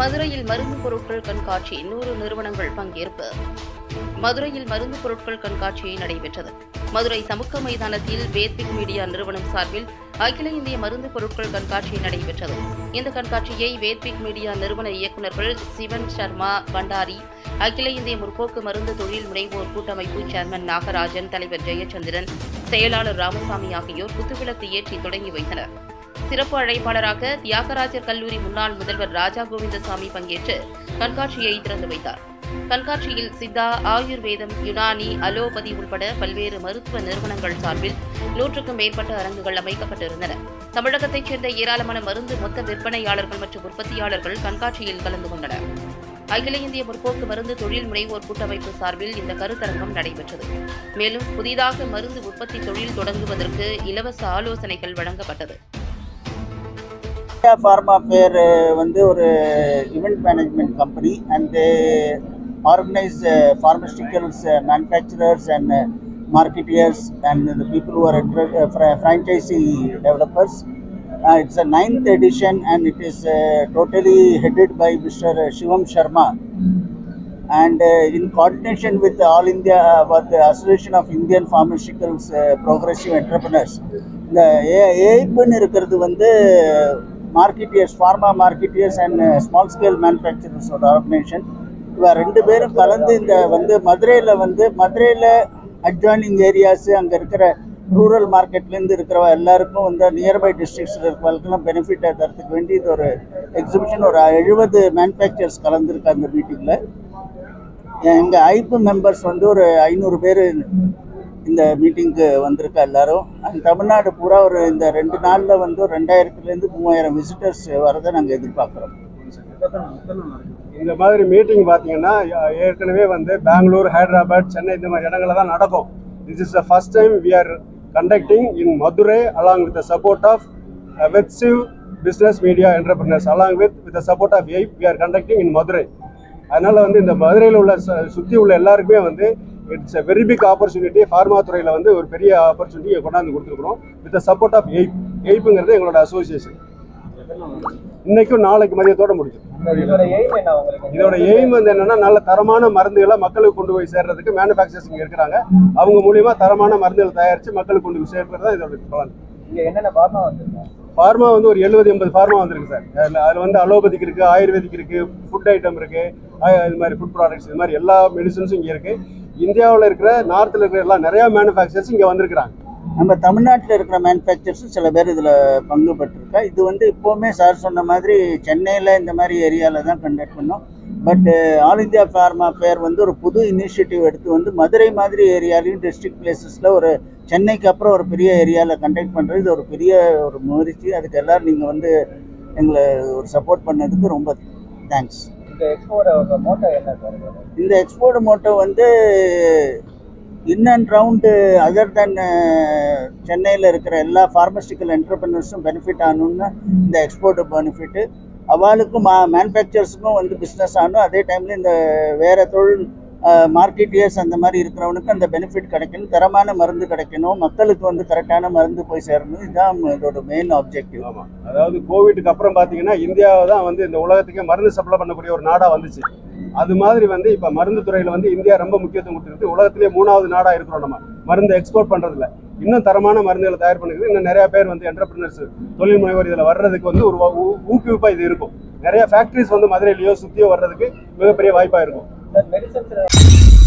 மதுரையில் மருந்து பொருட்கள் கண்காட்சி 100 நிறுவனங்கள் பங்கேற்பு. மதுரையில் மருந்து பொருட்கள் கண்காட்சி நடைபெற்றது. மதுரை சமூக மைதானத்தில் வேத்விவ் மீடியா நிறுவனம் சார்பில் அகில இந்திய மருந்து பொருட்கள் கண்காட்சி நடைபெற்றது. இந்த கண்காட்சியை வேத்விவ் மீடியா நிறுவன இயக்குநர்கள் சிவன் சர்மா பண்டாரி, அகில இந்திய முற்போக்கு மருந்து தொழில் முனைவோர் கூட்டமைப்பு சேர்மன் நாகராஜன், தலைவர் ஜெயச்சந்திரன், செயலாளர் ராமசாமி ஆகியோர் குத்துவிளக்கு ஏற்றி தொடங்கி வைத்தனர். சிறப்பு அழைப்பாளராக தியாகராஜர் கல்லூரி முன்னாள் முதல்வர் ராஜா கோவிந்தசாமி பங்கேற்று கண்காட்சியை திறந்து வைத்தார். கண்காட்சியில் சித்தா, ஆயுர்வேதம், யுனானி, அலோபதி உட்பட பல்வேறு மருத்துவ நிறுவனங்கள் சார்பில் 100க்கும் மேற்பட்ட அரங்குகள் அமைக்கப்பட்டிருந்தன. தமிழகத்தைச் சேர்ந்த ஏராளமான மருந்து மொத்த விற்பனையாளர்கள் மற்றும் உற்பத்தியாளர்கள் கண்காட்சியில் கலந்து கொண்டனர். அகில இந்திய முற்போக்கு மருந்து தொழில் முனைவோர் கூட்டமைப்பு சார்பில் இந்த கருத்தரங்கம் நடைபெற்றது. மேலும் புதிதாக மருந்து உற்பத்தி தொழில் தொடங்குவதற்கு இலவச ஆலோசனைகள் வழங்கப்பட்டது. இந்தியா ஃபார்மா ஃபேர் ஒரு event management company and organise pharmaceuticals manufacturers and marketers and the people who are franchisee developers. It's a 9th edition and it is totally headed by Mr. Shivam Sharma, and in coordination with All India Association of Indian Pharmaceuticals Progressive Entrepreneurs. The AIPN irukkiradhu marketeers, pharma marketeers and small scale manufacturers organization. Iva rendu perum kalandhu indha Madurai la adjoining areas anga irukra rural மார்க்கெட்லேருந்து இருக்கிறவ எல்லாருக்கும் nearby டிஸ்ட்ரிக்ஸில் இருக்கிறவங்களுக்குலாம் பெனிஃபிட்டாக தரத்துக்கு வேண்டி இது ஒரு exhibition. ஒரு 70 manufacturers கலந்துருக்கா அந்த மீட்டிங்கில். எங்கள் ஐப்பு மெம்பர்ஸ் ஒரு 500 பேர் இந்த மீட்டிங்க்கு வந்திருக்கா எல்லாரும். அண்ட் தமிழ்நாடு பூரா இந்த 2 நாளில் 2000லேருந்து 3000 விசிட்டர்ஸ் வரதை நாங்கள் எதிர்பார்க்குறோம். இந்த மாதிரி மீட்டிங் பார்த்தீங்கன்னா ஏற்கனவே பெங்களூர், ஹைதராபாத், சென்னை இந்த மாதிரி இடங்களில் தான் நடக்கும். This is the first time we are conducting in Madurai along with the support of Vetsiv Business Media Entrepreneurs along with the support of AIP we are conducting in Madurai. அதனால இந்த மதுரையில் உள்ள சுற்றி உள்ள எல்லாருக்குமே it's a very big opportunity. Pharma துறையில் ஒரு பெரிய ஆப்பர்ச்சுனிட்டியை கொண்டாந்து கொடுத்துருக்குறோம் with the support of AIP. AIPங்கிறது எங்களோட அசோசியேஷன். இன்னைக்கும் நாளைக்கு மதியத்தோடு முடிஞ்சது. இதோட எய்ம் என்னன்னா நல்ல தரமான மருந்துகளை மக்களுக்கு கொண்டு போய் சேர்றதுக்கு மேனுஃபேக்சரிங் இருக்கிறாங்க. அவங்க மூலியமா தரமான மருந்துகளை தயாரித்து மக்களுக்கு கொண்டு போய் சேர்க்கிறது தான் இதோட பிளான். இங்கே என்னென்ன ஃபார்மா ஃபார்மா ஒரு 70-80 ஃபார்மா வந்திருக்கு சார். அதில் அலோபதிக்கு இருக்கு, ஆயுர்வேதிக் இருக்கு, ஃபுட் ஐட்டம் இருக்கு, இது மாதிரி ஃபுட் ப்ராடக்ட்ஸ், இது மாதிரி எல்லா மெடிசன்ஸும் இங்கே இருக்கு. இந்தியாவில் இருக்கிற நார்த்தில் இருக்கிற எல்லாம் நிறையா மேனுஃபேக்சர்ஸ் இங்கே வந்திருக்கிறாங்க. நம்ம தமிழ்நாட்டில் இருக்கிற மேனுஃபேக்சர்ஸும் சில பேர் இதில் பங்கு பெற்றிருக்கா. இது இப்போவுமே சார் சொன்ன மாதிரி சென்னையில் இந்த மாதிரி ஏரியாவில் தான் கண்டக்ட் பண்ணோம். But all India pharma fair ஒரு புது இனிஷியேட்டிவ் எடுத்து மதுரை மாதிரி ஏரியாலையும் டிஸ்ட்ரிக்ட் பிளேசஸில் ஒரு சென்னைக்கு அப்புறம் ஒரு பெரிய ஏரியாவில் கண்டக்ட் பண்ணுறது இது ஒரு பெரிய ஒரு முயற்சி. அதுக்கு எல்லோரும் நீங்கள் எங்களை ஒரு சப்போர்ட் பண்ணதுக்கு ரொம்ப தேங்க்ஸ். இந்த export motto in and round other than சென்னையில் இருக்கிற எல்லா ஃபார்மஸ்டிக்கல் என்டர்பிரினர்ஸும் பெனிஃபிட் ஆகணும்னா இந்த எக்ஸ்போர்ட் பெனிஃபிட்டு அவளுக்கும் மேனுஃபேக்சர்ஸுக்கும் பிஸ்னஸ் ஆகணும். அதே டைமில் இந்த வேறு தொழில் மார்க்கெட்டியர்ஸ் அந்த மாதிரி இருக்கிறவனுக்கு அந்த பெனிஃபிட் கிடைக்கணும். தரமான மருந்து கிடைக்கணும், மக்களுக்கு கரெக்டான மருந்து போய் சேரணும். இதுதான் இதோட மெயின் ஆப்ஜெக்டிவ். ஆமாம், அதாவது கோவிடுக்கு அப்புறம் பார்த்தீங்கன்னா இந்தியாவை தான் இந்த உலகத்துக்கே மருந்து சப்ளை பண்ணக்கூடிய ஒரு நாடாக வந்துச்சு. அது மாதிரி இப்போ மருந்து துறையில் இந்தியா ரொம்ப முக்கியத்துவம் கொடுத்துருக்கு. உலகத்திலே 3வது நாடாக இருக்கிறோம். நம்ம மருந்து எக்ஸ்போர்ட் பண்ணுறதுல இன்னும் தரமான மருந்துகளை தயார் பண்ணுறது இன்னும் நிறையா பேர் என்டர்பிரினர்ஸ் தொழில் முனைவர் இதில் வர்றதுக்கு ஒரு ஊக்குவிப்பாக இது இருக்கும். நிறையா ஃபேக்ட்ரிஸ் மதுரையிலையோ சுற்றியோ வர்றதுக்கு மிகப்பெரிய வாய்ப்பாக இருக்கும்.